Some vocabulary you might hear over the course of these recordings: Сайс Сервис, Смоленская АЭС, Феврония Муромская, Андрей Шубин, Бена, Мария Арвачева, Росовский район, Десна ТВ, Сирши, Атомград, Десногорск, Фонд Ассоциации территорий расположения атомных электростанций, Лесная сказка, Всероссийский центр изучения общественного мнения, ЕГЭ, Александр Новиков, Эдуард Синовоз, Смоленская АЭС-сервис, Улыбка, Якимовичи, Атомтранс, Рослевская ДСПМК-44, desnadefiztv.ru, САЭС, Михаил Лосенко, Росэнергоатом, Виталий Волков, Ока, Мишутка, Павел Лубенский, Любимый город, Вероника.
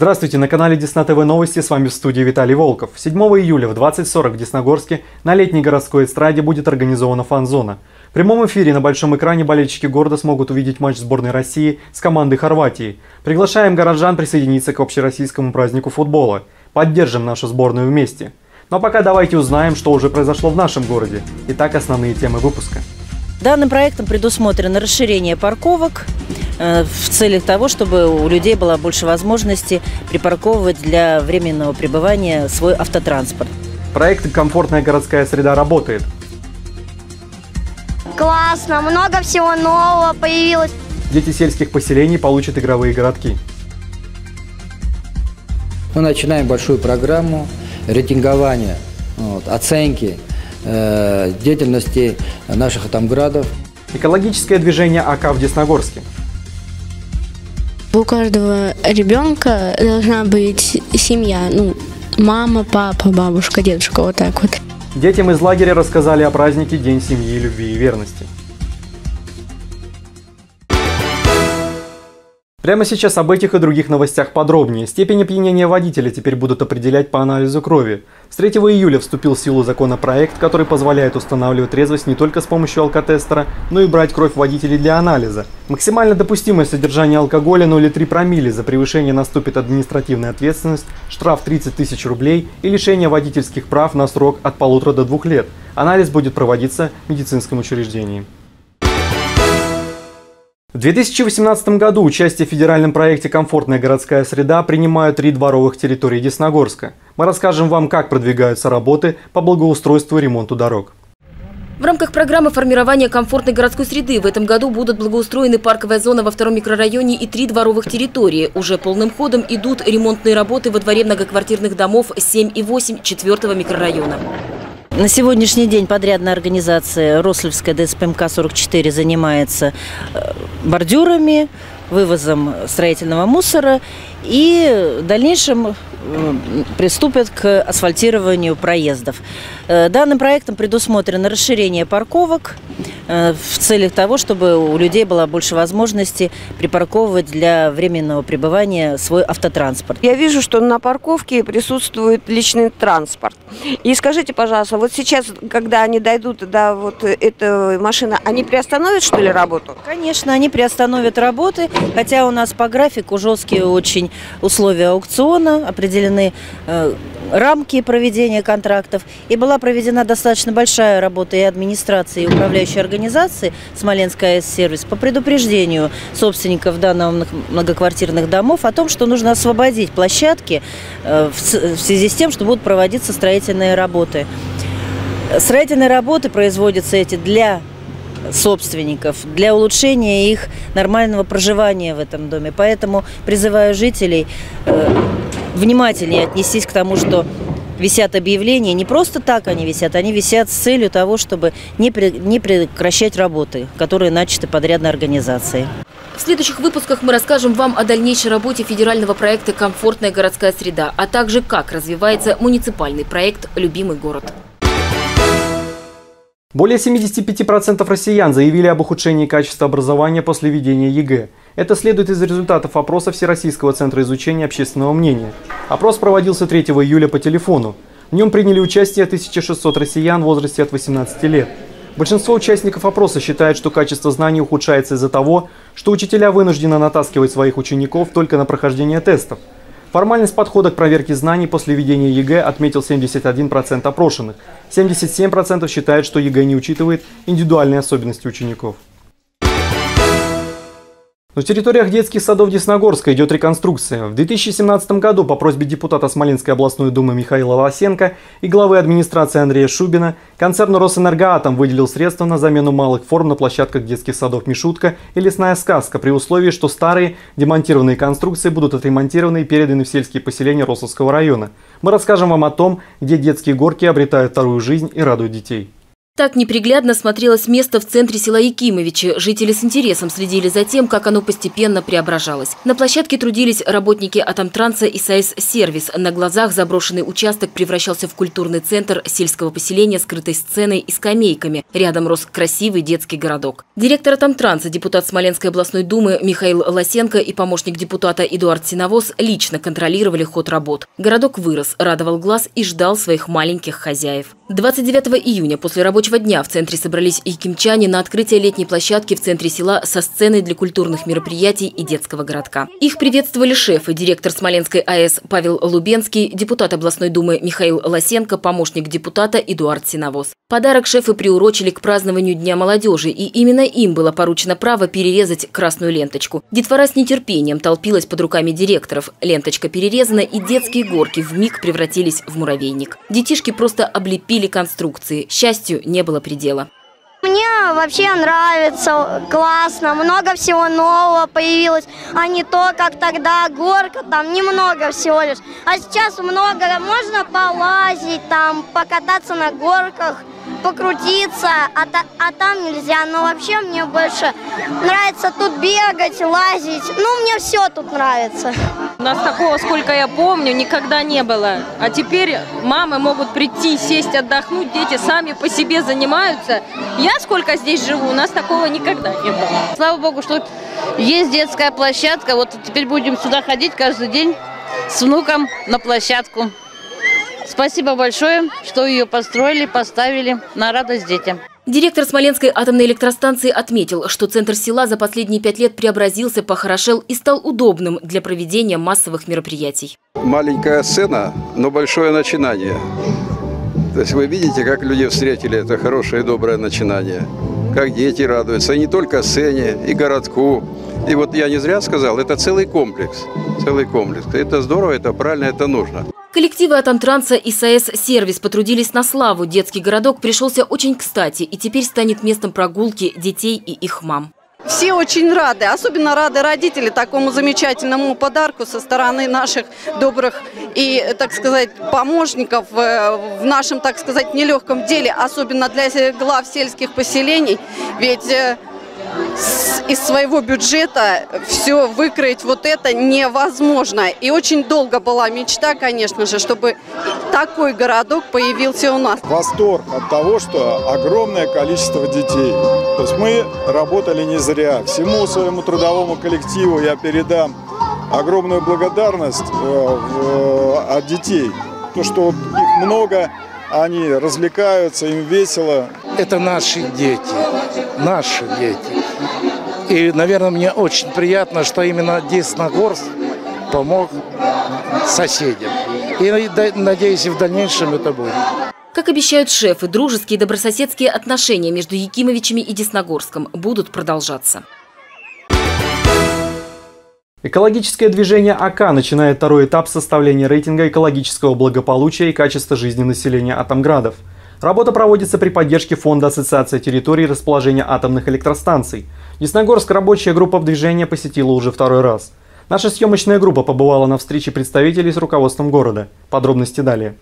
Здравствуйте, на канале Десна ТВ новости, с вами в студии Виталий Волков. 7 июля в 20:40 в Десногорске на летней городской эстраде будет организована фан-зона. В прямом эфире на большом экране болельщики города смогут увидеть матч сборной России с командой Хорватии. Приглашаем горожан присоединиться к общероссийскому празднику футбола. Поддержим нашу сборную вместе. Ну а пока давайте узнаем, что уже произошло в нашем городе. Итак, основные темы выпуска. Данным проектом предусмотрено расширение парковок в целях того, чтобы у людей была больше возможности припарковывать для временного пребывания свой автотранспорт. Проект «Комфортная городская среда» работает. Классно, много всего нового появилось. Дети сельских поселений получат игровые городки. Мы начинаем большую программу рейтингования, оценки деятельности наших атомградов. Экологическое движение Ока в Десногорске. У каждого ребенка должна быть семья, мама, папа, бабушка, дедушка, вот так вот. Детям из лагеря рассказали о празднике День семьи, любви и верности. Прямо сейчас об этих и других новостях подробнее. Степень опьянения водителя теперь будут определять по анализу крови. С 3 июля вступил в силу законопроект, который позволяет устанавливать трезвость не только с помощью алкотестера, но и брать кровь водителей для анализа. Максимально допустимое содержание алкоголя 0,3 промилле. За превышение наступит административная ответственность, штраф 30 тысяч рублей и лишение водительских прав на срок от 1,5 до 2 лет. Анализ будет проводиться в медицинском учреждении. В 2018 году участие в федеральном проекте «Комфортная городская среда» принимают 3 дворовых территории Десногорска. Мы расскажем вам, как продвигаются работы по благоустройству и ремонту дорог. В рамках программы формирования комфортной городской среды в этом году будут благоустроены парковая зона во втором микрорайоне и 3 дворовых территории. Уже полным ходом идут ремонтные работы во дворе многоквартирных домов 7 и 8 4-го микрорайона. На сегодняшний день подрядная организация «Рослевская ДСПМК-44» занимается бордюрами, вывозом строительного мусора и в дальнейшем приступят к асфальтированию проездов. Данным проектом предусмотрено расширение парковок в целях того, чтобы у людей была больше возможности припарковывать для временного пребывания свой автотранспорт. Я вижу, что на парковке присутствует личный транспорт. И скажите, пожалуйста, вот сейчас, когда они дойдут до вот этой машины, они приостановят, что ли, работу? Конечно, они приостановят работы, хотя у нас по графику жесткие очень условия аукциона, определены рамки проведения контрактов, и была проведена достаточно большая работа и администрации, и управляющей организации «Смоленская АЭС-сервис» по предупреждению собственников данных многоквартирных домов о том, что нужно освободить площадки в связи с тем, что будут проводиться строительные работы. Строительные работы производятся эти для собственников, для улучшения их нормального проживания в этом доме. Поэтому призываю жителей внимательнее отнестись к тому, что висят объявления. Не просто так они висят с целью того, чтобы не прекращать работы, которые начаты подрядной организацией. В следующих выпусках мы расскажем вам о дальнейшей работе федерального проекта «Комфортная городская среда», а также как развивается муниципальный проект «Любимый город». Более 75% россиян заявили об ухудшении качества образования после введения ЕГЭ. Это следует из результатов опроса Всероссийского центра изучения общественного мнения. Опрос проводился 3 июля по телефону. В нем приняли участие 1600 россиян в возрасте от 18 лет. Большинство участников опроса считает, что качество знаний ухудшается из-за того, что учителя вынуждены натаскивать своих учеников только на прохождение тестов. Формальность подхода к проверке знаний после введения ЕГЭ отметил 71% опрошенных. 77% считают, что ЕГЭ не учитывает индивидуальные особенности учеников. На территориях детских садов Десногорска идет реконструкция. В 2017 году по просьбе депутата Смоленской областной думы Михаила Лосенко и главы администрации Андрея Шубина концерн «Росэнергоатом» выделил средства на замену малых форм на площадках детских садов «Мишутка» и «Лесная сказка» при условии, что старые демонтированные конструкции будут отремонтированы и переданы в сельские поселения Росовского района. Мы расскажем вам о том, где детские горки обретают вторую жизнь и радуют детей. Так неприглядно смотрелось место в центре села Якимовичи. Жители с интересом следили за тем, как оно постепенно преображалось. На площадке трудились работники Атомтранса и Сайс Сервис. На глазах заброшенный участок превращался в культурный центр сельского поселения с крытой сценой и скамейками. Рядом рос красивый детский городок. Директор Атомтранса, депутат Смоленской областной думы Михаил Лосенко и помощник депутата Эдуард Синовоз лично контролировали ход работ. Городок вырос, радовал глаз и ждал своих маленьких хозяев. 29 июня после рабочего дня в центре собрались якимчане на открытие летней площадки в центре села со сценой для культурных мероприятий и детского городка. Их приветствовали шефы, директор Смоленской АЭС Павел Лубенский, депутат областной думы Михаил Лосенко, помощник депутата Эдуард Синовоз. Подарок шефы приурочили к празднованию Дня молодежи, и именно им было поручено право перерезать красную ленточку. Детвора с нетерпением толпилась под руками директоров. Ленточка перерезана, и детские горки вмиг превратились в муравейник. Детишки просто облепили конструкции. Счастью не было предела. Мне вообще нравится, классно, много всего нового появилось, а не то, как тогда, горка там немного всего лишь. А сейчас много, можно полазить там, покататься на горках, покрутиться, а там нельзя. Но вообще мне больше нравится тут бегать, лазить. Ну, мне все тут нравится. У нас такого, сколько я помню, никогда не было. А теперь мамы могут прийти, сесть, отдохнуть, дети сами по себе занимаются. Я сколько здесь живу, у нас такого никогда не было. Слава богу, что есть детская площадка. Вот теперь будем сюда ходить каждый день с внуком на площадку. Спасибо большое, что ее построили, поставили, на радость детям. Директор Смоленской атомной электростанции отметил, что центр села за последние 5 лет преобразился, похорошел и стал удобным для проведения массовых мероприятий. Маленькая сцена, но большое начинание. То есть вы видите, как люди встретили это хорошее и доброе начинание. Как дети радуются, и не только сцене, и городку. И вот я не зря сказал, это целый комплекс. Целый комплекс. Это здорово, это правильно, это нужно. Коллективы Атомтранса и САЭС «Сервис» потрудились на славу. Детский городок пришелся очень кстати и теперь станет местом прогулки детей и их мам. Все очень рады, особенно рады родители такому замечательному подарку со стороны наших добрых и, так сказать, помощников в нашем, так сказать, нелегком деле, особенно для глав сельских поселений, ведь из своего бюджета все выкроить вот это невозможно. И очень долго была мечта, конечно же, чтобы такой городок появился у нас. Восторг от того, что огромное количество детей. То есть мы работали не зря. Всему своему трудовому коллективу я передам огромную благодарность от детей. То, что их много, они развлекаются, им весело. Это наши дети. Наши дети. И, наверное, мне очень приятно, что именно Десногорск помог соседям. И, надеюсь, и в дальнейшем это будет. Как обещают шефы, дружеские и добрососедские отношения между Якимовичами и Десногорском будут продолжаться. Экологическое движение «Ока» начинает второй этап составления рейтинга экологического благополучия и качества жизни населения Атомградов. Работа проводится при поддержке Фонда Ассоциации территорий расположения атомных электростанций. Десногорск рабочая группа в движении посетила уже второй раз. Наша съемочная группа побывала на встрече представителей с руководством города. Подробности далее.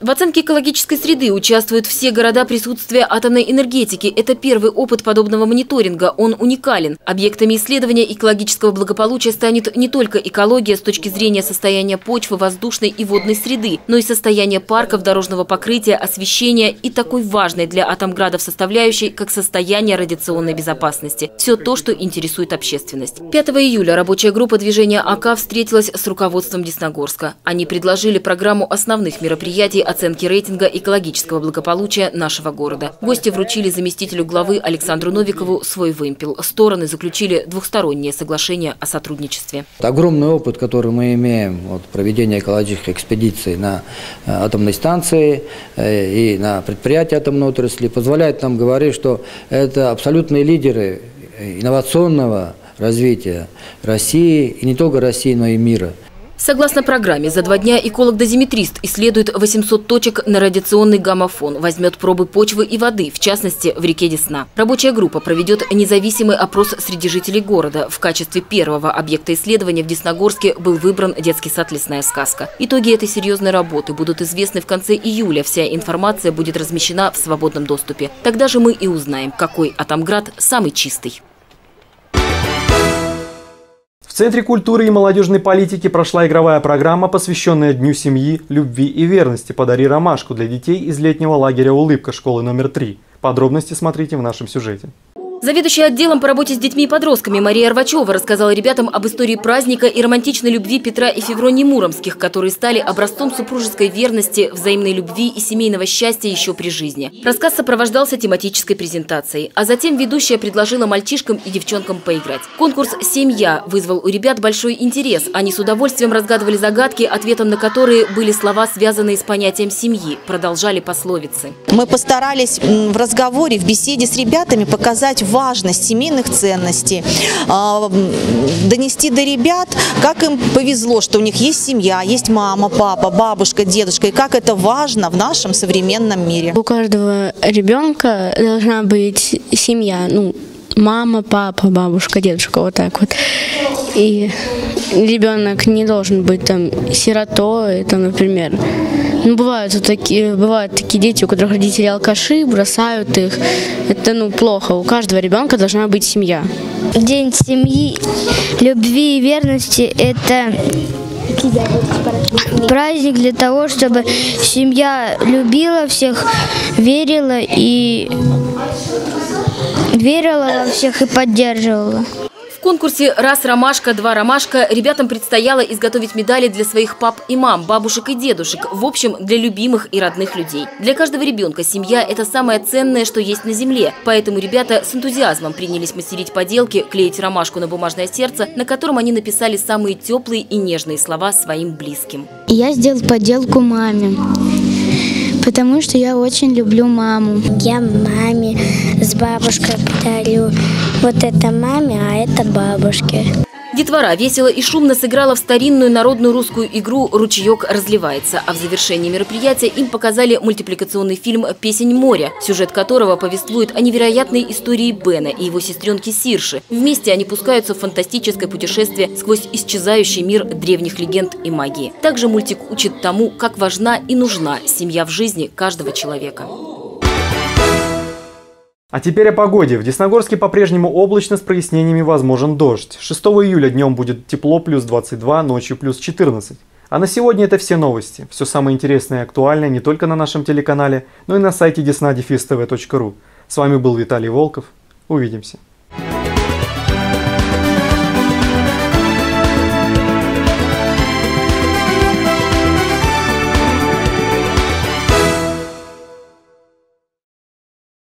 В оценке экологической среды участвуют все города присутствия атомной энергетики. Это первый опыт подобного мониторинга. Он уникален. Объектами исследования экологического благополучия станет не только экология с точки зрения состояния почвы, воздушной и водной среды, но и состояние парков, дорожного покрытия, освещения и такой важной для атомградов составляющей, как состояние радиационной безопасности. Все то, что интересует общественность. 5 июля рабочая группа движения «Ока» встретилась с руководством Десногорска. Они предложили программу основных мероприятий оценки рейтинга экологического благополучия нашего города. Гости вручили заместителю главы Александру Новикову свой вымпел. Стороны заключили двухстороннее соглашение о сотрудничестве. Огромный опыт, который мы имеем от проведения экологических экспедиций на атомной станции и на предприятии атомной отрасли, позволяет нам говорить, что это абсолютные лидеры инновационного развития России, и не только России, но и мира. Согласно программе, за 2 дня эколог-дозиметрист исследует 800 точек на радиационный гаммофон, возьмет пробы почвы и воды, в частности, в реке Десна. Рабочая группа проведет независимый опрос среди жителей города. В качестве первого объекта исследования в Десногорске был выбран детский сад «Лесная сказка». Итоги этой серьезной работы будут известны в конце июля. Вся информация будет размещена в свободном доступе. Тогда же мы и узнаем, какой Атомград самый чистый. В Центре культуры и молодежной политики прошла игровая программа, посвященная Дню семьи, любви и верности «Подари ромашку» для детей из летнего лагеря «Улыбка» школы номер 3. Подробности смотрите в нашем сюжете. Заведующая отделом по работе с детьми и подростками Мария Арвачева рассказала ребятам об истории праздника и романтичной любви Петра и Февроний Муромских, которые стали образцом супружеской верности, взаимной любви и семейного счастья еще при жизни. Рассказ сопровождался тематической презентацией. А затем ведущая предложила мальчишкам и девчонкам поиграть. Конкурс «Семья» вызвал у ребят большой интерес. Они с удовольствием разгадывали загадки, ответом на которые были слова, связанные с понятием семьи. Продолжали пословицы. Мы постарались в разговоре, в беседе с ребятами показать важность семейных ценностей, донести до ребят, как им повезло, что у них есть семья, есть мама, папа, бабушка, дедушка, и как это важно в нашем современном мире. У каждого ребенка должна быть семья, ну, мама, папа, бабушка, дедушка, вот так вот. И ребенок не должен быть там сиротой, там, например. Ну, бывают такие дети, у которых родители алкаши, бросают их. Это, ну, плохо. У каждого ребенка должна быть семья. День семьи, любви и верности – это праздник для того, чтобы семья любила всех, верила во всех и поддерживала. В конкурсе «Раз ромашка, два ромашка» ребятам предстояло изготовить медали для своих пап и мам, бабушек и дедушек, в общем, для любимых и родных людей. Для каждого ребенка семья – это самое ценное, что есть на земле. Поэтому ребята с энтузиазмом принялись мастерить поделки, клеить ромашку на бумажное сердце, на котором они написали самые теплые и нежные слова своим близким. Я сделал поделку маме, потому что я очень люблю маму. Я маме с бабушкой подарю. Вот это маме, а это бабушке. Детвора весело и шумно сыграла в старинную народную русскую игру «Ручеек разливается». А в завершении мероприятия им показали мультипликационный фильм «Песень моря», сюжет которого повествует о невероятной истории Бена и его сестренки Сирши. Вместе они пускаются в фантастическое путешествие сквозь исчезающий мир древних легенд и магии. Также мультик учит тому, как важна и нужна семья в жизни каждого человека. А теперь о погоде. В Десногорске по-прежнему облачно, с прояснениями возможен дождь. 6 июля днем будет тепло, плюс 22, ночью плюс 14. А на сегодня это все новости. Все самое интересное и актуальное не только на нашем телеканале, но и на сайте desnadefiztv.ru. С вами был Виталий Волков. Увидимся.